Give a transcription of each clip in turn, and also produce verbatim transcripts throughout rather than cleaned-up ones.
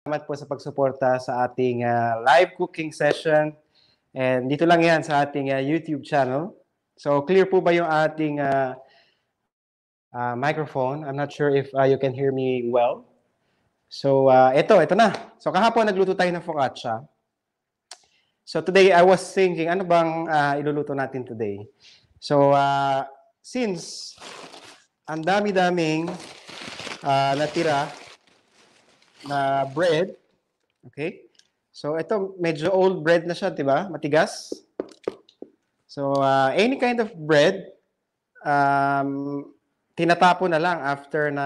Salamat po sa pagsuporta sa ating uh, live cooking session. And dito lang yan sa ating uh, YouTube channel. So clear po ba yung ating uh, uh, microphone? I'm not sure if uh, you can hear me well. So uh, ito, ito na. So kahapon nagluto tayo ng focaccia. So today I was thinking, ano bang uh, iluluto natin today? So uh, since ang dami-daming uh, natira na bread. Okay? So, ito, medyo old bread na siya, diba? Matigas. So, uh, any kind of bread, um, tinatapo na lang after na,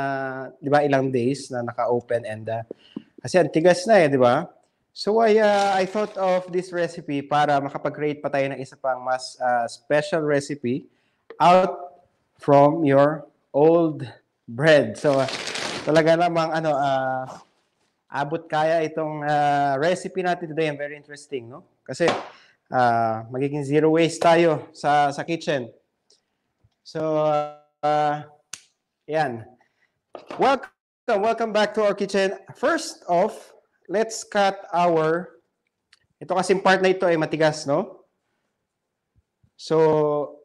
diba, ilang days na naka-open and, uh, kasi antigas na eh, diba? So, I, uh, I thought of this recipe para makapag-create pa tayo ng isa pang mas uh, special recipe out from your old bread. So, uh, talaga namang, ano, ah, uh, abot kaya itong uh, recipe natin today. I'm very interesting, no? Kasi uh, magiging zero waste tayo sa, sa kitchen. So, uh, yan. Welcome, welcome back to our kitchen. First off, let's cut our... Ito kasing part na ito ay matigas, no? So,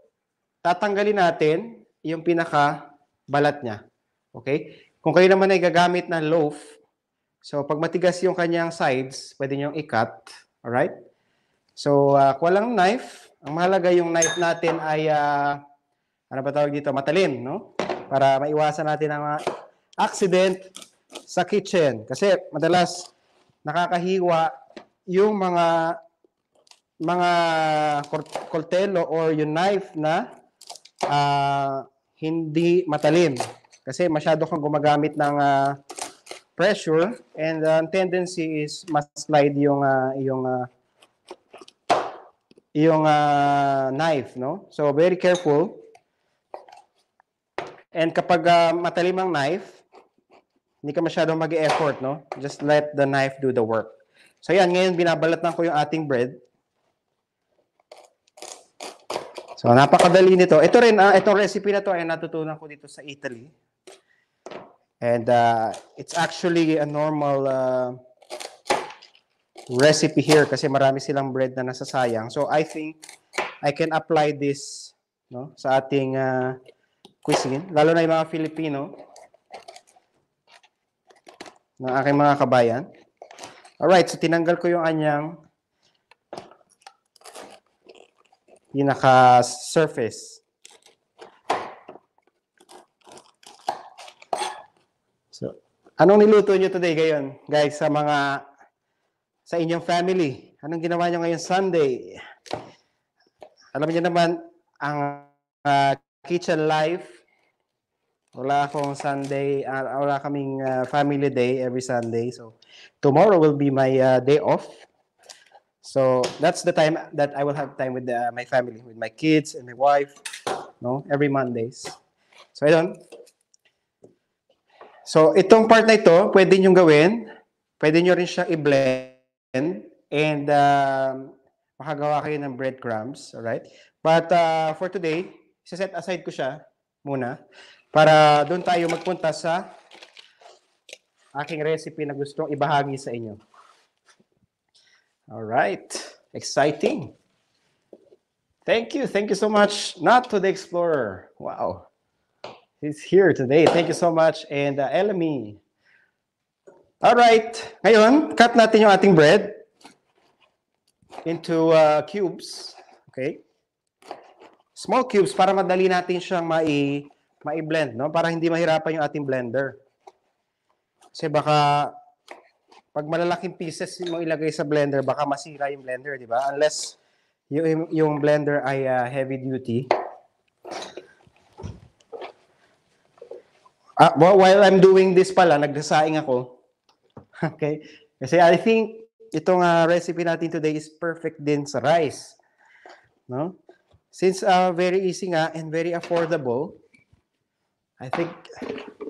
tatanggalin natin yung pinaka-balat niya. Okay? Kung kayo naman ay gagamit ng loaf, so, pag matigas yung kanyang sides, pwede nyo i-cut. Alright? So, uh, kuha lang knife. Ang mahalaga yung knife natin ay, uh, ano ba tawag dito? Matalim, no? Para maiwasan natin ang mga accident sa kitchen. Kasi, madalas, nakakahiwa yung mga mga koltelo or yung knife na uh, hindi matalim. Kasi, masyado kang gumagamit ng... Uh, pressure and the uh, tendency is mas slide yung uh, yung uh, yung uh, knife, no? So very careful. And kapag uh, matalim ang knife, hindi ka masyadong mag-effort, no? Just let the knife do the work. So yan, ngayon binabalat na ko yung ating bread. So napakadali nito. Ito rin uh, itong recipe na to ay natutunan ko dito sa Italy. And uh, it's actually a normal uh, recipe here kasi marami silang bread na nasasayang. So I think I can apply this, no, sa ating uh, cuisine, lalo na yung mga Filipino ng aking mga kabayan. Alright, so tinanggal ko yung anyang pinaka-surface. Anong niluto nyo today gayon, guys, sa mga, sa inyong family? Anong ginawa nyo ngayon Sunday? Alam niyo naman, ang uh, kitchen life, wala akong Sunday, uh, wala kaming uh, family day every Sunday. So, tomorrow will be my uh, day off. So, that's the time that I will have time with uh, my family, with my kids and my wife, no? Every Mondays. So, I don't... So, itong part na ito, pwede nyo gawin. Pwede nyo rin siya i-blend. And uh, makagawa kayo ng breadcrumbs. Alright? But uh, for today, set aside ko siya muna para doon tayo magpunta sa aking recipe na gustong ibahagi sa inyo. Alright. Exciting. Thank you. Thank you so much. Not to the Explorer. Wow. He's here today. Thank you so much. And uh, Elmi. Alright. Ngayon, cut natin yung ating bread into uh, cubes. Okay? Small cubes para madali natin siyang mai, mai-blend, no? Para hindi mahirapan yung ating blender. Kasi baka pag malalaking pieces mo ilagay sa blender, baka masira yung blender, di ba? Unless yung, yung blender ay uh, heavy duty. Uh, well, while I'm doing this pala, nagsasaing ako. Okay? Kasi I think itong uh, recipe natin today is perfect din sa rice. No? Since uh, very easy nga and very affordable, I think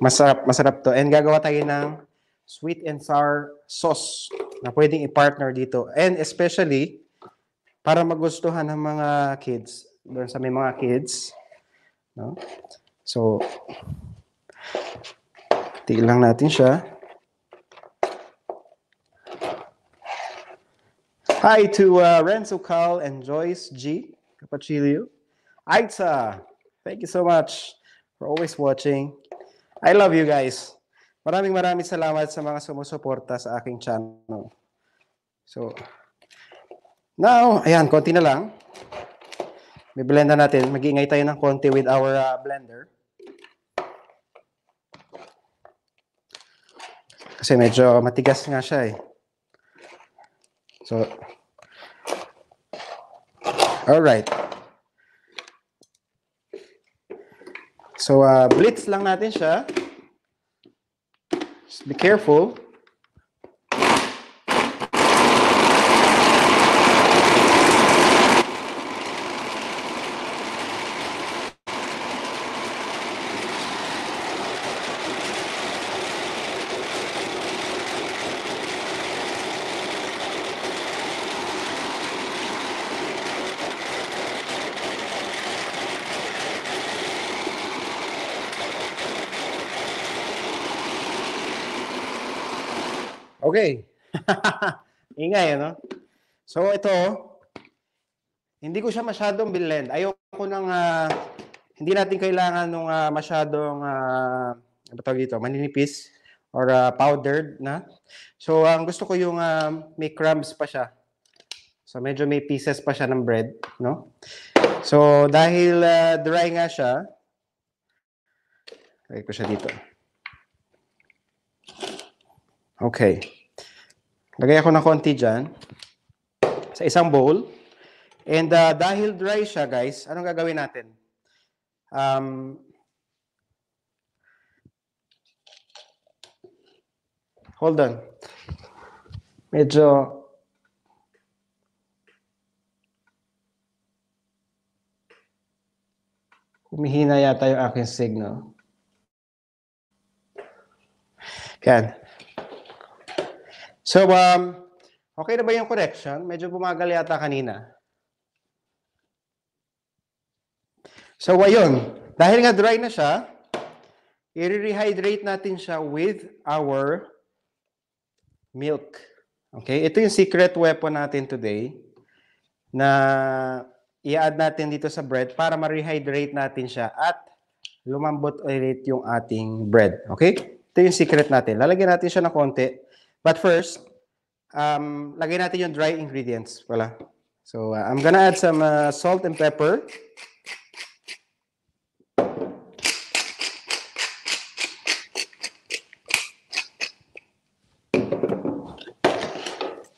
masarap, masarap to. And gagawa tayo ng sweet and sour sauce na pwedeng i-partner dito. And especially, para magustuhan ng mga kids. Doon sa may mga kids. No? So... Tignan lang natin siya. Hi to uh, Renzo Cal and Joyce G. Capacilio. Aitza, thank you so much for always watching. I love you guys. Maraming maraming salamat sa mga sumusuporta sa aking channel. So, now, ayan, konti na lang. May blend na natin. Mag-iingay tayo ng konti with our uh, blender. Kasi medyo matigas nga siya eh. So, alright. So, uh, blitz lang natin siya. Just be careful. Okay. Ingay, no? So, ito, hindi ko siya masyadong blend. Ayoko nang, uh, hindi natin kailangan nung uh, masyadong, uh, ano tawag dito, maninipis or uh, powdered na. So, ang um, gusto ko yung uh, may crumbs pa siya. So, medyo may pieces pa siya ng bread, no? So, dahil uh, dry nga siya, lagay ko siya dito. Okay. Lagay ako ng konti dyan sa isang bowl. And uh, dahil dry siya, guys, anong gagawin natin? Um, hold on. Medyo... humihina yata yung aking signal. Yan. So, um, okay na ba yung correction? Medyo bumagal yata kanina. So, ayun. Dahil nga dry na siya, i-rehydrate natin siya with our milk. Okay? Ito yung secret weapon natin today na i-add natin dito sa bread para ma-rehydrate natin siya at lumambot ulit yung ating bread. Okay? Ito yung secret natin. Lalagyan natin siya na konti. But first, um, lagay natin yung dry ingredients. Wala. So, uh, I'm gonna add some uh, salt and pepper.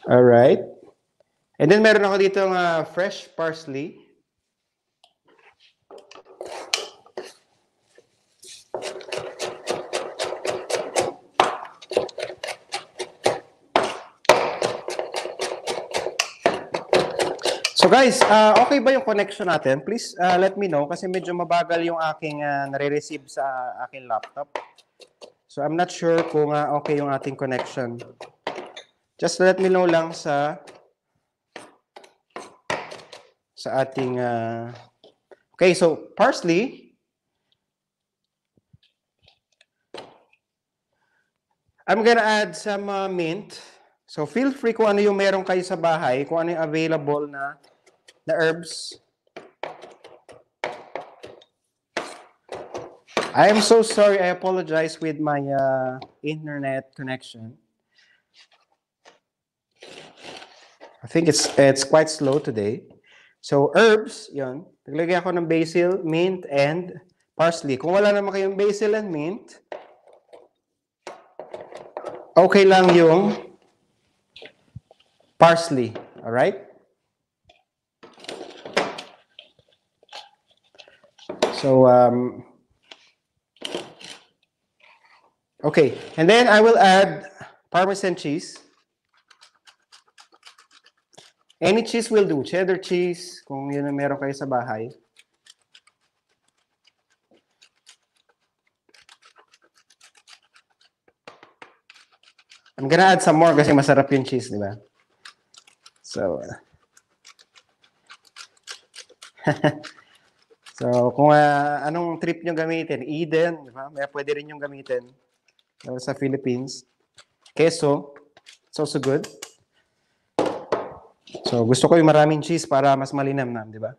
All right. And then, meron ako dito ng uh, fresh parsley. So guys, uh, okay ba yung connection natin? Please uh, let me know kasi medyo mabagal yung aking uh, nare-receive sa uh, aking laptop. So I'm not sure kung uh, okay yung ating connection. Just let me know lang sa sa ating... Uh... Okay, so parsley. I'm gonna add some uh, mint. So feel free kung ano yung meron kayo sa bahay, kung ano yung available na the herbs. I am so sorry. I apologize with my uh, internet connection. I think it's it's quite slow today. So herbs, yun. Naglagay ako ng basil, mint, and parsley. Kung wala naman kayong basil and mint, okay lang yung parsley. All right? So, um, okay. And then I will add Parmesan cheese. Any cheese will do. Cheddar cheese, kung yun ang meron kayo sa bahay. I'm gonna add some more kasi masarap yung cheese, di ba? So, uh, so, kung uh, anong trip nyo gamitin, Eden, di ba? May pwede rin yung gamitin uh, sa Philippines. Queso. It's also good. So, gusto ko yung maraming cheese para mas malinam na, di ba?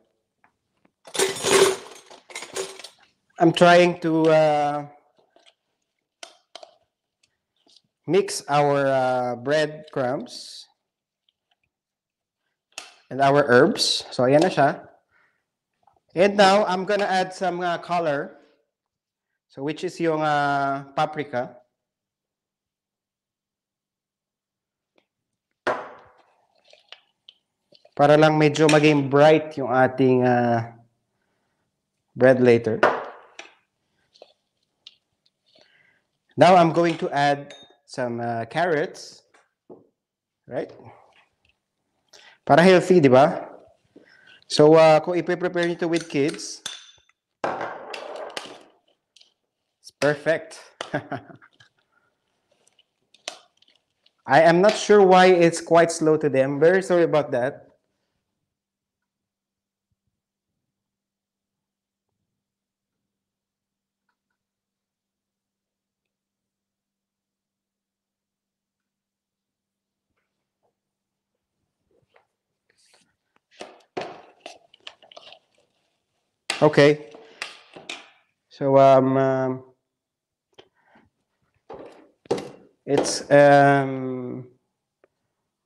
I'm trying to uh, mix our uh, bread crumbs and our herbs. So, ayan na siya. And now, I'm gonna add some uh, color. So, which is yung uh, paprika. Para lang medyo maging bright yung ating uh, bread later. Now, I'm going to add some uh, carrots. Right? Para healthy, di ba? So, uh, kung ipe-prepare nito with kids, it's perfect. I am not sure why it's quite slow today. I'm very sorry about that. Okay, so um, um, it's um,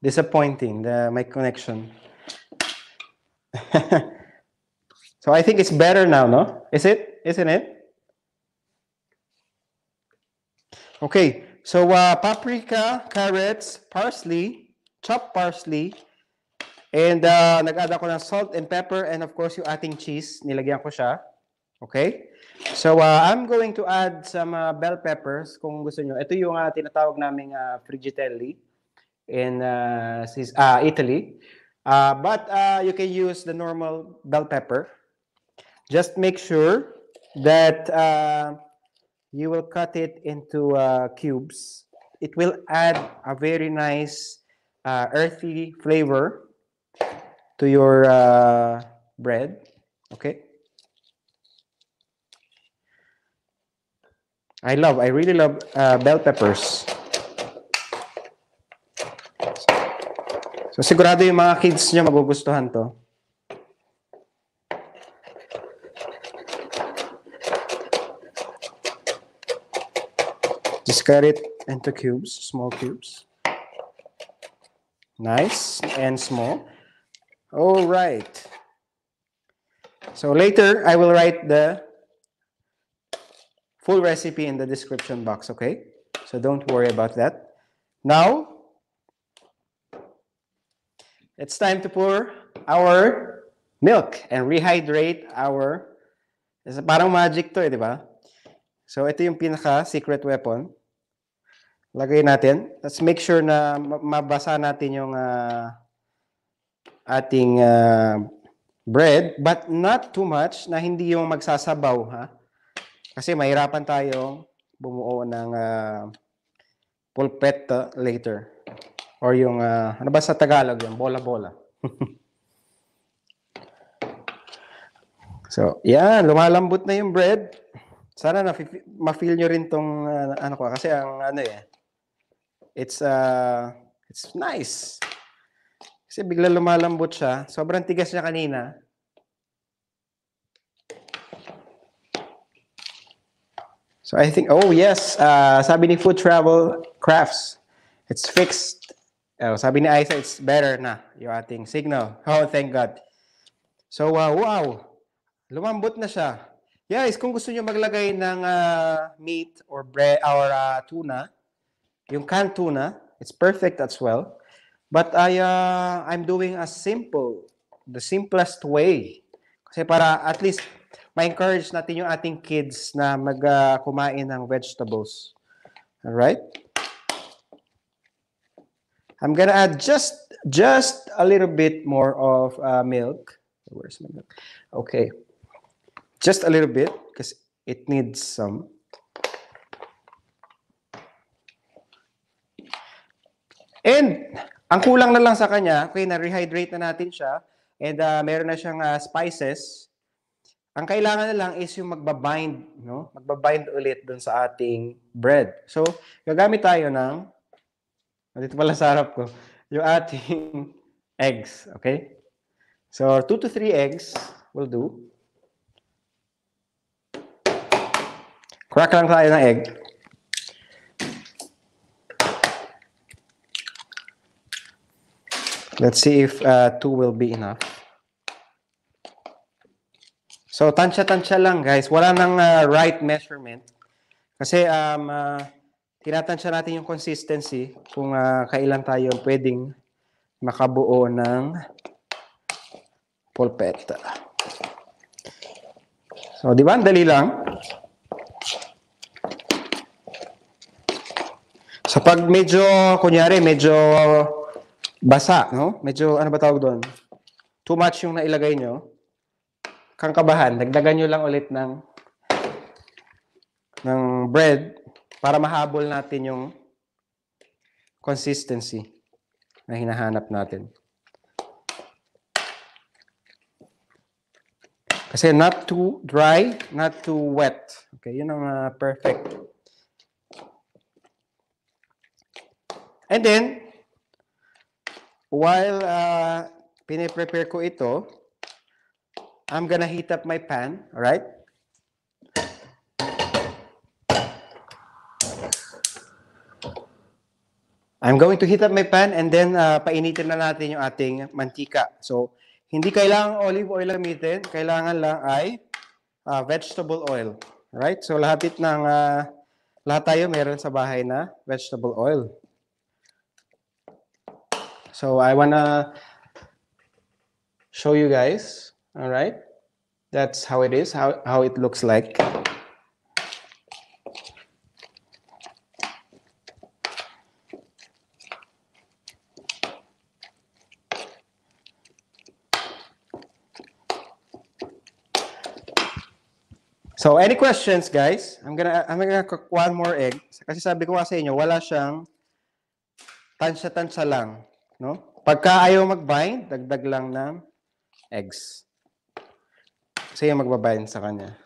disappointing, the, my connection. So I think it's better now, no? Is it? Isn't it? Okay, so uh, paprika, carrots, parsley, chopped parsley. And uh, nag-add ako ng salt and pepper and of course yung ating cheese. Nilagyan ko siya. Okay? So uh, I'm going to add some uh, bell peppers kung gusto nyo. Ito yung uh, tinatawag naming uh, Frigitelli in uh, uh, Italy. Uh, but uh, you can use the normal bell pepper. Just make sure that uh, you will cut it into uh, cubes. It will add a very nice uh, earthy flavor to your uh, bread, okay? I love, I really love uh, bell peppers. So sigurado yung mga kids nyo magugustuhan to. Just cut it into cubes, small cubes. Nice and small. All right. So later, I will write the full recipe in the description box, okay? So don't worry about that. Now, it's time to pour our milk and rehydrate our... It's parang magic to eh, di ba? So ito yung pinaka-secret weapon. Lagay natin. Let's make sure na mabasa natin yung... Uh, ating uh, bread, but not too much na hindi yung magsasabaw, ha? Kasi mahirapan tayo bumuo ng uh, polpette later. Or yung, uh, ano ba sa Tagalog yung bola-bola. So, yan, lumalambot na yung bread. Sana na ma-feel nyo rin tong, uh, ano ko, kasi ang ano eh, it's, uh, it's nice. Kasi bigla lumalambot siya. Sobrang tigas niya kanina. So I think, oh yes, uh, sabi ni Food Travel Crafts, it's fixed. Uh, sabi ni Isa, it's better na yung ating signal. Oh, thank God. So uh, wow, lumambot na siya. Guys, kung gusto nyo maglagay ng uh, meat or bread or uh, tuna, yung canned tuna, it's perfect as well. But I, uh, I'm doing a simple, the simplest way. Kasi para at least ma-encourage natin yung ating kids na mag-kumain uh, ng vegetables. Alright? I'm gonna add just, just a little bit more of uh, milk. Where's my milk? Okay. Just a little bit because it needs some. And... Ang kulang na lang sa kanya, okay, na-rehydrate na natin siya and uh, meron na siyang uh, spices. Ang kailangan na lang is yung magbabind, no? Magbabind ulit dun sa ating bread. So, gagamit tayo ng Dito pala sa harap ko, yung ating eggs, okay? So, two to three eggs will do. Crack lang tayo ng egg. Let's see if uh, two will be enough. So, tansya-tansya lang, guys. Wala nang uh, right measurement. Kasi, um, uh, tinatansya natin yung consistency kung uh, kailan tayo pwedeng makabuo ng polpette. So, di ba? Dali lang. So, pag medyo, kunyari, medyo basa, no? Medyo, ano ba tawag doon? Too much yung nailagay nyo. Kang kabahan, dagdagan nyo lang ulit ng ng bread para mahabol natin yung consistency na hinahanap natin. Kasi not too dry, not too wet. Okay, yun ang uh, perfect. And then, while uh, piniprepare ko ito, I'm gonna heat up my pan, all right? I'm going to heat up my pan and then uh, painitin na natin yung ating mantika. So, hindi kailangan olive oil gamitin, kailangan lang ay uh, vegetable oil, all right? So, lahat it ng, uh, lahat tayo meron sa bahay na vegetable oil. So, I wanna show you guys. All right, that's how it is, how, how it looks like. So any questions, guys? I'm gonna I'm gonna cook one more egg. Kasi sabi ko nga sa inyo, wala siyang tansya-tansya lang, no? Pagka ayaw mag-bind, dagdag lang ng eggs. Siya magbabayan sa kanya.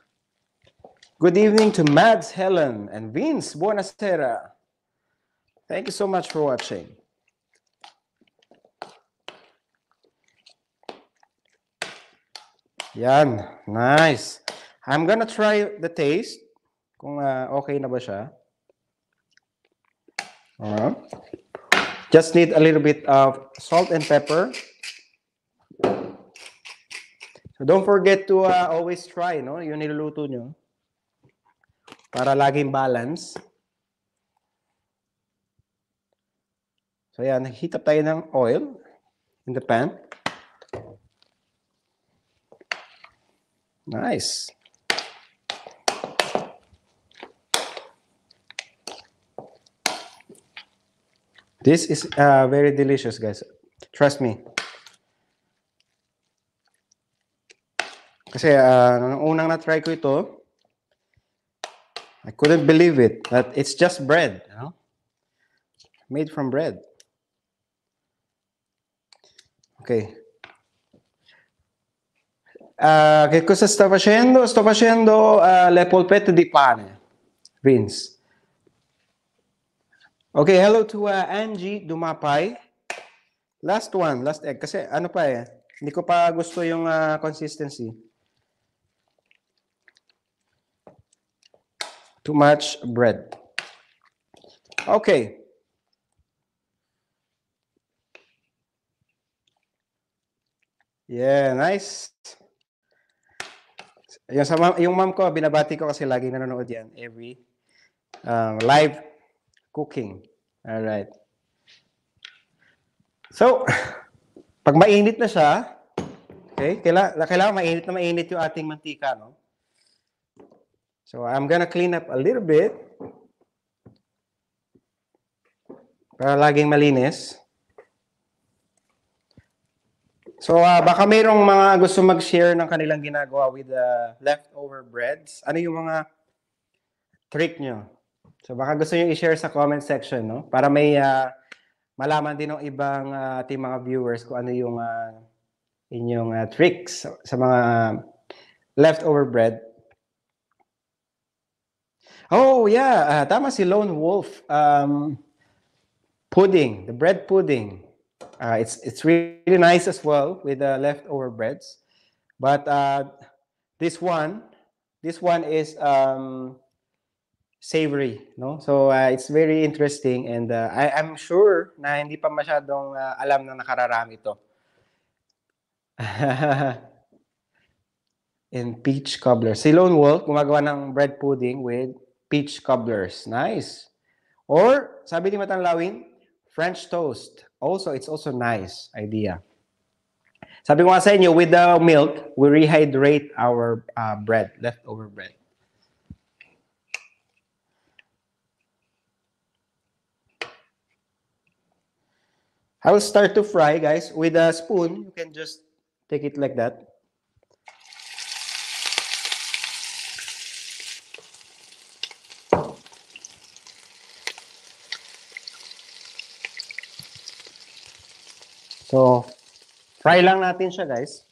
Good evening to Mads, Helen, and Vince. Buonasera. Thank you so much for watching. Yan. Nice. I'm gonna try the taste. Kung uh, okay na ba siya. Alright. Just need a little bit of salt and pepper. So don't forget to uh, always try, no? Yung niluluto nyo. Para laging balance. So yan, heat up tayo ng oil in the pan. Nice. This is uh, very delicious, guys. Trust me. Kasi uh, nung unang na-try ko ito, I couldn't believe it. That it's just bread, you know? Made from bread. Okay. Uh, che cosa sto facendo? Sto facendo uh, le polpette di pane, Vince. Okay, hello to uh, Angie Dumapay. Last one, last egg. Kasi ano pa eh, hindi ko pa gusto yung uh, consistency. Too much bread. Okay. Yeah, nice. Yung, sa ma yung mom ko, binabati ko kasi lagi nanonood yan. Every um, live cooking. All right. So, pag mainit na siya, okay, kailangan, kailangan mainit na mainit yung ating mantika, no? So, I'm gonna clean up a little bit para laging malinis. So, uh, baka mayroong mga gusto mag-share ng kanilang ginagawa with the uh, leftover breads. Ano yung mga trick nyo? So, baka gusto nyo i-share sa comment section, no? Para may uh, malaman din ng ibang uh, ating mga viewers kung ano yung uh, inyong uh, tricks sa, sa mga leftover bread. Oh, yeah. Uh, tama si Lone Wolf. Um, pudding, the bread pudding. Uh, it's it's really nice as well with the leftover breads. But uh, this one, this one is um, savory, no? So uh, it's very interesting, and uh, I, I'm sure na hindi pa masyadong uh, alam na nakararami ito. And peach cobblers. Si Lone Wolf, gumagawa ng bread pudding with peach cobblers. Nice. Or, sabi ni Matanlawin, French toast. Also, it's also nice idea. Sabi ko nga sa inyo, with the milk, we rehydrate our uh, bread, leftover bread. I will start to fry, guys. With a spoon, you can just take it like that. So, fry lang natin siya, guys.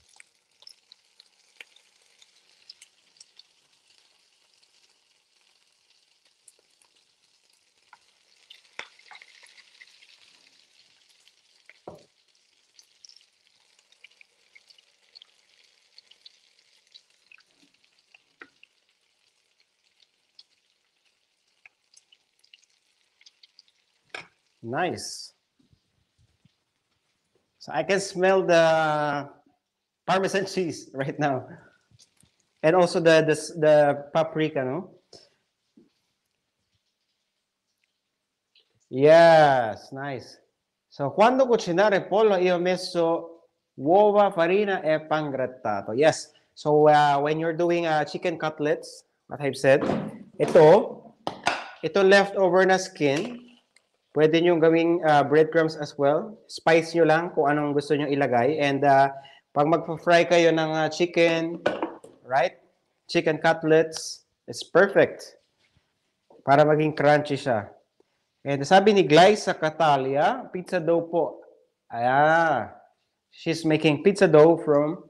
Nice. So I can smell the Parmesan cheese right now, and also the the, the paprika, no? Yes, nice. So quando cucinare pollo io messo uova, farina e pan grattato. Yes. So uh, when you're doing uh, chicken cutlets, what I've said, ito, ito leftover na skin. Pwede nyo gawing uh, breadcrumbs as well. Spice nyo lang kung anong gusto nyo ilagay. And uh, pag mag-fry kayo ng uh, chicken, right? Chicken cutlets, it's perfect. Para maging crunchy siya. And sabi ni Glyce sa Catalia, pizza dough po. Ah, she's making pizza dough from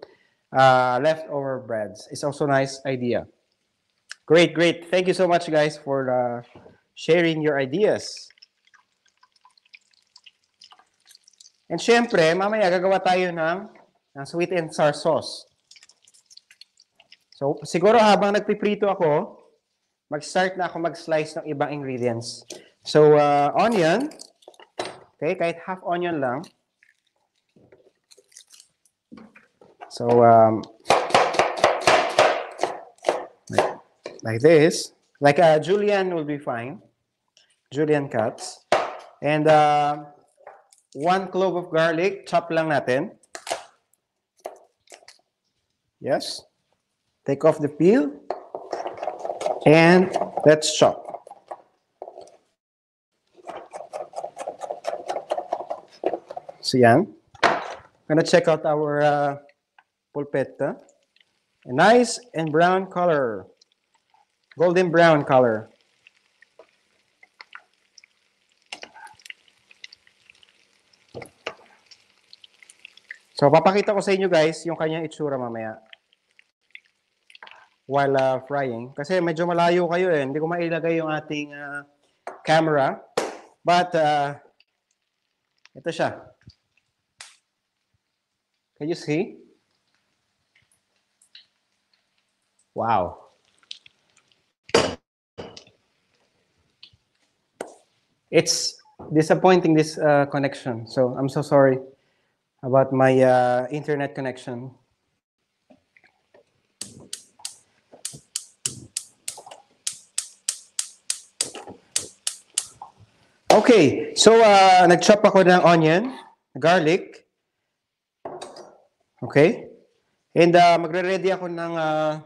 uh, leftover breads. It's also a nice idea. Great, great. Thank you so much, guys, for uh, sharing your ideas. And syempre, mamaya gagawa tayo ng, ng sweet and sour sauce. So, siguro habang nagpiprito ako, mag-start na ako mag-slice ng ibang ingredients. So, uh, onion. Okay, kahit half onion lang. So, um, like, like this. Like uh, julienne will be fine. Julienne cuts. And, uh, one clove of garlic, chop lang natin. Yes. Take off the peel. And let's chop. So yan. I'm gonna check out our uh, polpette. A nice and brown color. Golden brown color. So, papakita ko sa inyo, guys, yung kanyang itsura mamaya while uh, frying. Kasi medyo malayo kayo eh. Hindi ko mailagay yung ating uh, camera. But, uh, ito siya. Can you see? Wow. It's disappointing, this uh, connection. So, I'm so sorry about my uh, internet connection. Okay, so uh, nag-chop ako ng onion, garlic. Okay, and uh, magre-ready ako ng uh,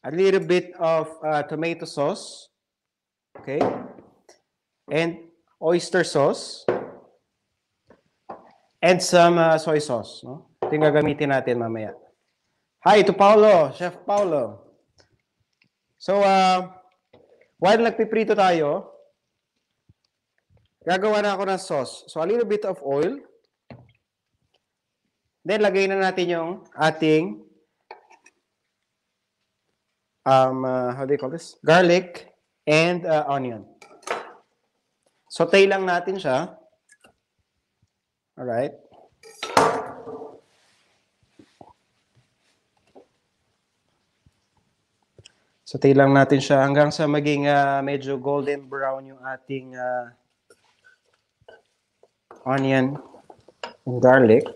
a little bit of uh, tomato sauce. Okay, and oyster sauce. And some uh, soy sauce. No? Ito yung gagamitin natin mamaya. Hi to Paolo, Chef Paolo. So, uh, while nagpiprito tayo, gagawa na ako ng sauce. So, a little bit of oil. Then, lagay na natin yung ating um, uh, how do you call this? Garlic and uh, onion. Saute lang natin siya. Alright. Saute lang natin siya hanggang sa maging uh, medyo golden brown yung ating uh, onion and garlic.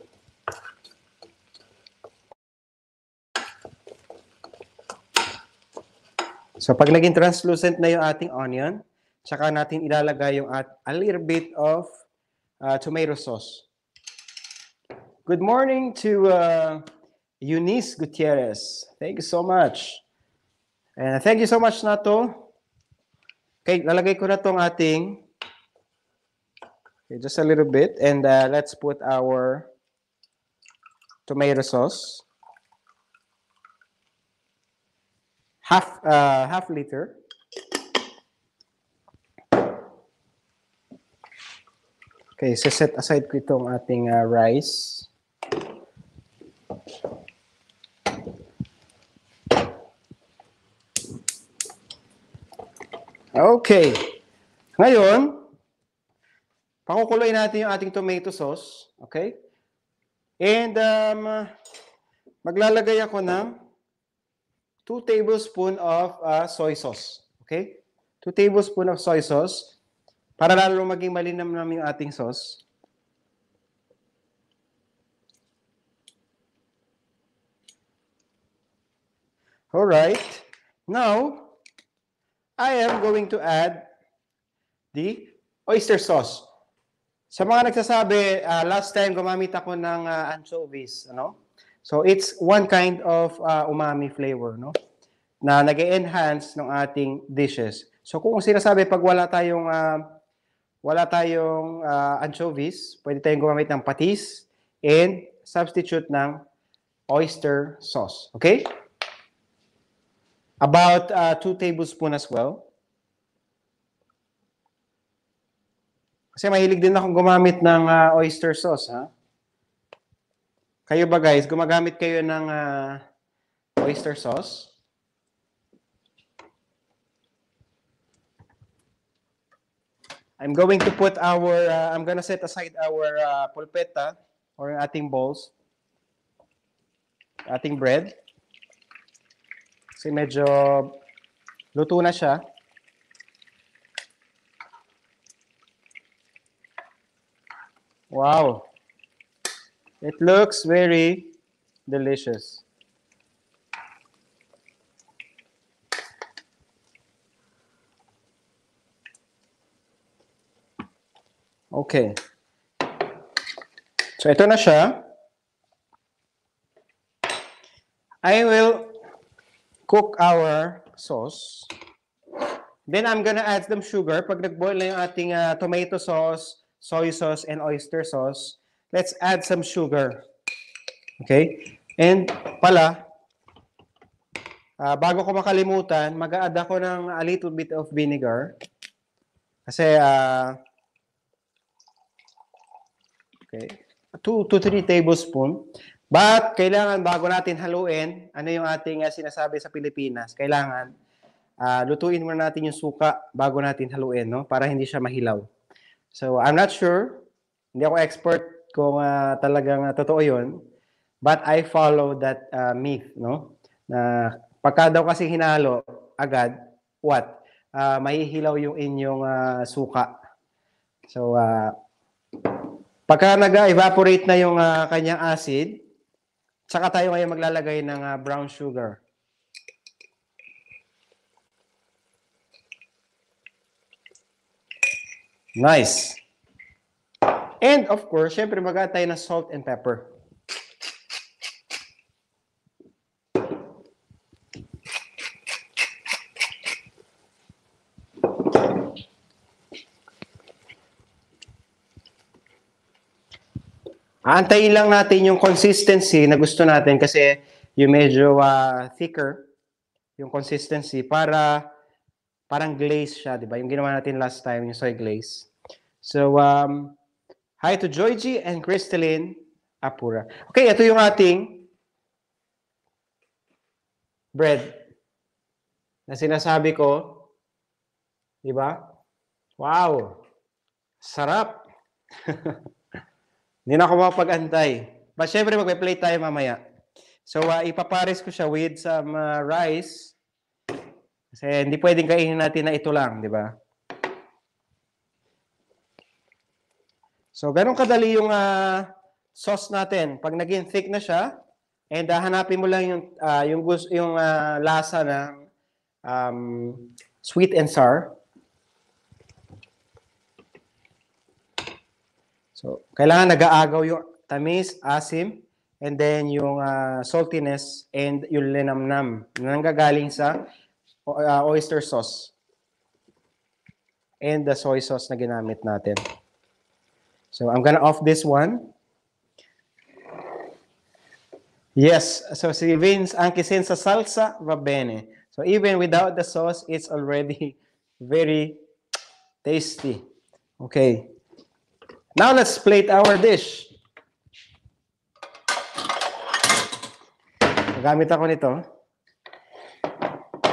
So pag naging translucent na yung ating onion, tsaka natin ilalagay yung at a little bit of uh, tomato sauce. Good morning to uh, Eunice Gutierrez. Thank you so much. And thank you so much na to. Okay, lalagay ko na tong ating, okay, just a little bit. And uh, let's put our tomato sauce. Half, uh, half liter. Okay, so set aside ko itong ating uh, rice. Okay. Ngayon, pakukuloy natin yung ating tomato sauce. Okay? And um, maglalagay ako ng two tablespoons of uh, soy sauce. Okay? two tablespoons of soy sauce. Para lalo maging malinam namin yung ating sauce. Alright. Now, I am going to add the oyster sauce. Sa mga nagsasabi, uh, last time gumamit ako ng uh, anchovies. Ano? So, it's one kind of uh, umami flavor, no? Na nag-enhance ng ating dishes. So, kung sinasabi, pag wala tayong... Uh, Wala tayong uh, anchovies, pwede tayong gumamit ng patis and substitute ng oyster sauce. Okay? About uh, two tablespoons as well. Kasi mahilig din akong gumamit ng uh, oyster sauce. Ha? Kayo ba guys, gumagamit kayo ng uh, oyster sauce? I'm going to put our, uh, I'm going to set aside our uh, polpetta or ating balls, ating bread. Kasi medyo luto na siya. Wow. It looks very delicious. Okay. So, ito na siya. I will cook our sauce. Then, I'm gonna add some sugar. Pag nag-boil na yung ating uh, tomato sauce, soy sauce, and oyster sauce, let's add some sugar. Okay? And pala, uh, bago ko makalimutan, mag-a-add ako ng a little bit of vinegar. Kasi, ah, uh, okay. Two to three tablespoons. But, kailangan bago natin haluin, ano yung ating uh, sinasabi sa Pilipinas, kailangan uh, lutuin muna natin yung suka bago natin haluin, no? Para hindi siya mahilaw. So, I'm not sure. Hindi ako expert kung uh, talagang uh, totoo yun. But I follow that uh, myth, no? Na pagka daw kasi hinalo agad, what? Uh, mahihilaw yung inyong uh, suka. So, uh, pagka nag-evaporate na yung uh, kanyang acid, tsaka tayo ngayon maglalagay ng uh, brown sugar. Nice. And of course, syempre mag-add tayo ng salt and pepper. Antayin lang natin yung consistency na gusto natin kasi yung medyo uh, thicker yung consistency para parang glaze siya, di ba? Yung ginawa natin last time, yung soy glaze. So, um, hi to Joyji and Crystalline Apura. Okay, ito yung ating bread na sinasabi ko. Di ba? Wow! Sarap! Hindi na ako makapag-antay. But syempre, magpe-plate tayo mamaya. So, uh, ipapares ko siya with some uh, rice. Kasi hindi pwedeng kainin natin na ito lang, di ba? So, ganun kadali yung uh, sauce natin. Pag naging thick na siya, and uh, hanapin mo lang yung, uh, yung, yung uh, lasa ng um, sweet and sour. So, kailangan nag-aagaw yung tamis, asim, and then yung uh, saltiness and yung linamnam na nanggagaling sa uh, oyster sauce and the soy sauce na ginamit natin. So, I'm gonna off this one. Yes, so si Vince, ang kisin sa salsa, va bene. So, even without the sauce, it's already very tasty. Okay. Now, let's plate our dish. Gamit ako nito.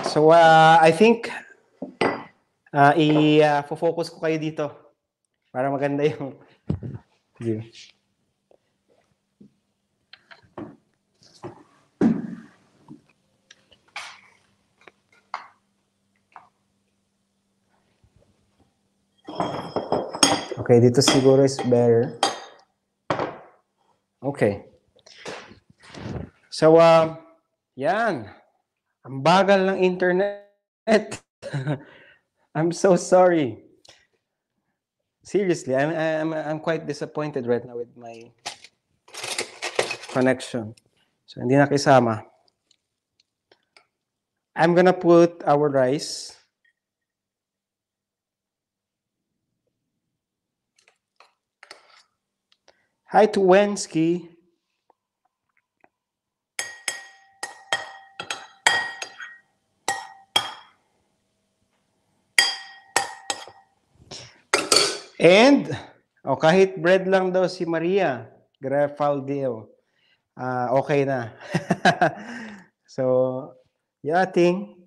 So, uh, I think uh, i-focus uh, ko kayo dito para maganda yung view. Okay, dito siguro is better. Okay. So, uh, yan. Ang bagal ng internet. I'm so sorry. Seriously, I'm, I'm, I'm quite disappointed right now with my connection. So, hindi na kisama. I'm gonna put our rice. Hi to Wensky. And, oh, kahit bread lang daw si Maria Grafaldeo. Uh, okay na. So, yung ating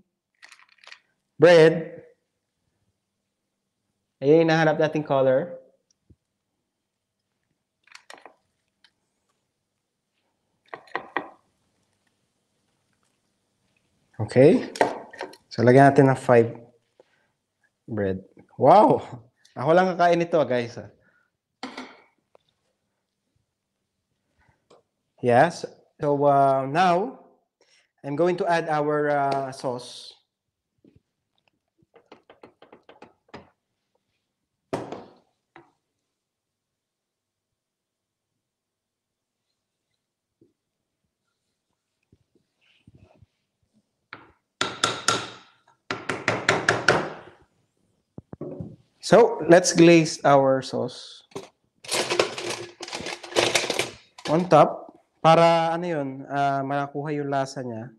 bread. Ayan yung nahanap nating color. Okay. So, lagyan natin ng five bread. Wow! Ako lang kakain ito, guys. Yes. So, uh, now, I'm going to add our uh, sauce. So, let's glaze our sauce on top para ano yun, uh, makakuha yung lasa niya.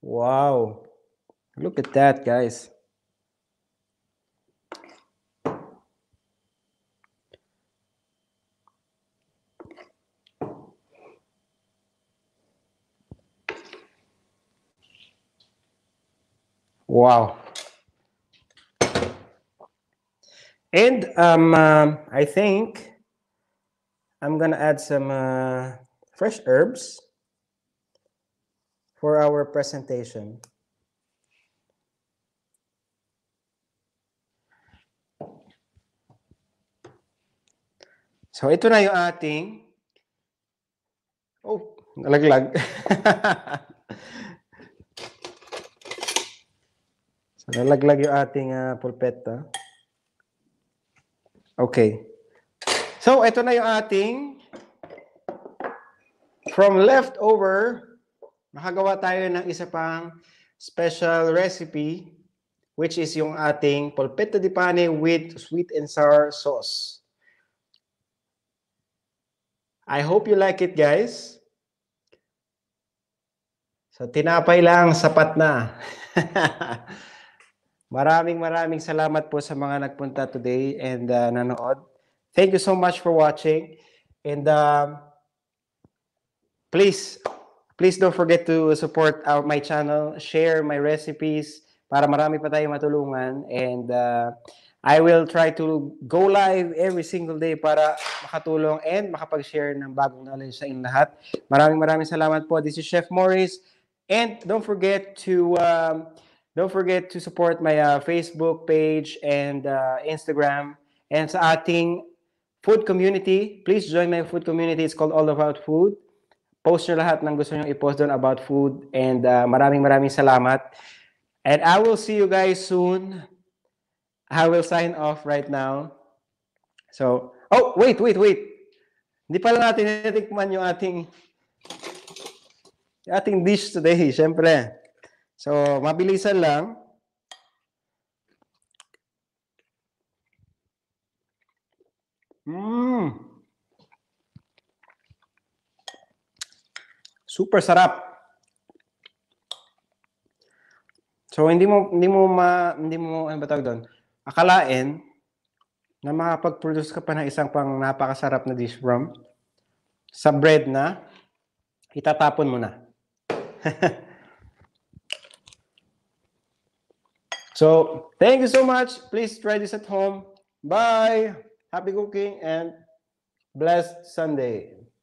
Wow! Look at that, guys. Wow! And um, uh, I think I'm gonna add some uh, fresh herbs for our presentation. So ito na yung ating, oh, nalaglag. So nalaglag yung ating uh, polpetta. Okay. So, ito na yung ating from leftover, makagawa tayo ng isa pang special recipe which is yung ating polpette di pane with sweet and sour sauce. I hope you like it, guys. So, tinapay lang, sapat na. Maraming maraming salamat po sa mga nagpunta today and uh, nanood. Thank you so much for watching. And uh, please, please don't forget to support our, my channel. Share my recipes. para marami pa tayong matulungan. And uh, I will try to go live every single day para makatulong and makapag-share ng bagong knowledge sa inyong lahat. Maraming maraming salamat po. This is Chef Morris. And don't forget to um, don't forget to support my uh, Facebook page and uh, Instagram. And sa ating food community, please join my food community. It's called All About Food. Post nyo lahat ng gusto nyo i-post doon about food. And uh, maraming maraming salamat. And I will see you guys soon. I will sign off right now. So, oh, wait, wait, wait. Hindi pala natin natikman yung ating, yung ating dish today, syempre. So, mabilisan lang. Mmm. Super sarap. So hindi mo hindi mo ma, hindi mo ano ba tawag doon? Akalain na makapag-produce ka pa ng isang pang napakasarap na dish from sa bread na itatapon mo na. So, thank you so much. Please try this at home. Bye. Happy cooking and blessed Sunday.